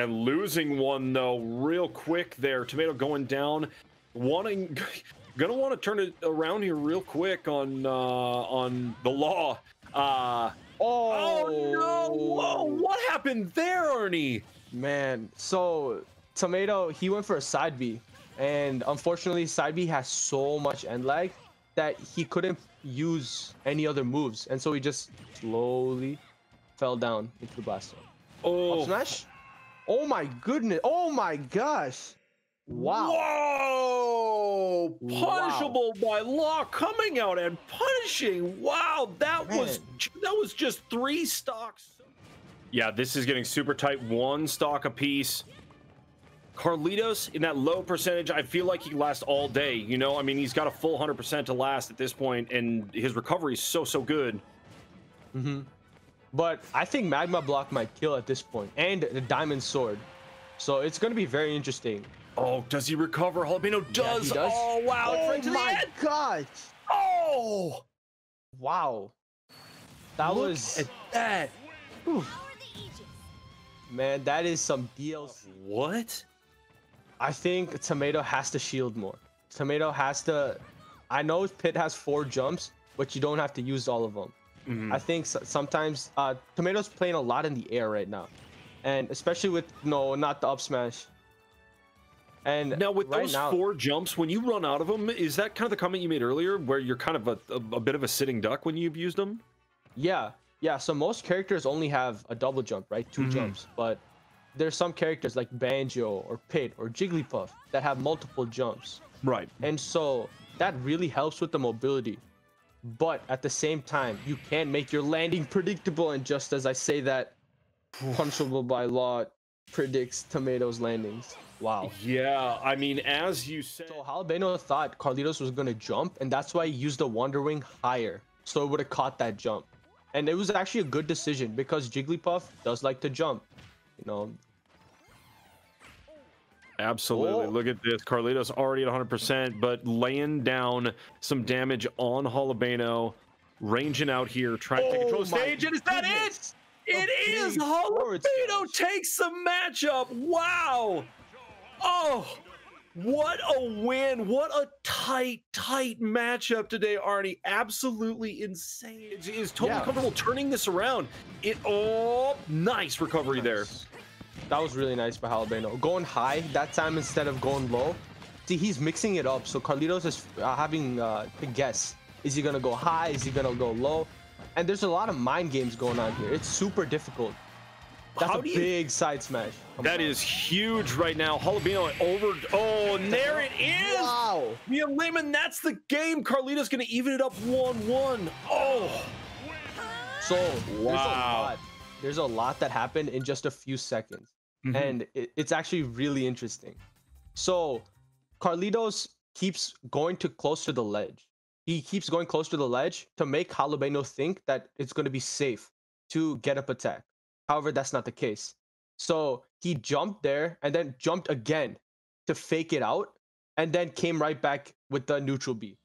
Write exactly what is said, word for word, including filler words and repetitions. and losing one, though, real quick there. Tomato going down, wanting, gonna want to turn it around here real quick on uh, on the Law. Uh, oh, oh no! Whoa, what happened there, Ernie? Man, so Tomato, he went for a side B, and unfortunately, side B has so much end lag that he couldn't use any other moves, and so he just slowly fell down into the blast zone. Oh, up smash! Oh my goodness! Oh my gosh! Wow! Whoa! Punishable wow. by Law, coming out and punishing. Wow, that Man. was that was just three stocks. Yeah, this is getting super tight. One stock apiece. Carlitos in that low percentage, I feel like he lasts all day. You know, I mean, he's got a full one hundred percent to last at this point, and his recovery is so, so good. Mm-hmm. But I think Magma Block might kill at this point, and the Diamond Sword. So it's going to be very interesting. Oh, does he recover? Jalapeno does. Yeah, does. Oh, wow. Oh, right my God. Oh. Wow. That Look was... at that. Oof. Man, that is some D L C. What? I think Tomato has to shield more. Tomato has to... I know Pit has four jumps, but you don't have to use all of them. Mm-hmm. I think so, sometimes... Uh, Tomato's playing a lot in the air right now. And especially with... No, not the up smash. And now, with right those now, four jumps, when you run out of them, is that kind of the comment you made earlier, where you're kind of a, a, a bit of a sitting duck when you've used them? Yeah. Yeah, so most characters only have a double jump, right? Two mm-hmm. jumps, but... There's some characters like Banjo or Pit or Jigglypuff that have multiple jumps. Right. And so that really helps with the mobility. But at the same time, you can make your landing predictable. And just as I say that, Punishable by Law predicts Tomato's landings. Wow. Yeah, I mean, as you said... So Jalapeno thought Carlitos was going to jump, and that's why he used the Wonder Wing higher. So it would have caught that jump. And it was actually a good decision because Jigglypuff does like to jump. You know. Absolutely. Oh. Look at this. Carlitos already at one hundred percent, but laying down some damage on Jalapeno, ranging out here, trying oh to control stage. And is that it? It oh, is. Jalapeno takes the matchup. Wow. Oh, what a win. What a tight, tight matchup today, Arnie. Absolutely insane. He is totally yeah. comfortable turning this around. It oh, nice recovery nice. there. That was really nice by Jalapeno. Going high that time instead of going low. See, he's mixing it up. So Carlitos is uh, having uh, to guess. Is he going to go high? Is he going to go low? And there's a lot of mind games going on here. It's super difficult. That's How a big you... side smash. Come that on. is huge right now. Jalapeno over. Oh, and there it is. Wow. Mia Lehman, that's the game. Carlitos going to even it up one one. Oh. So, wow. There's a lot. There's a lot that happened in just a few seconds. Mm-hmm. And it, it's actually really interesting. So, Carlitos keeps going to close to the ledge. He keeps going close to the ledge to make Jalapeno think that it's going to be safe to get up attack. However, that's not the case. So he jumped there and then jumped again to fake it out and then came right back with the neutral B.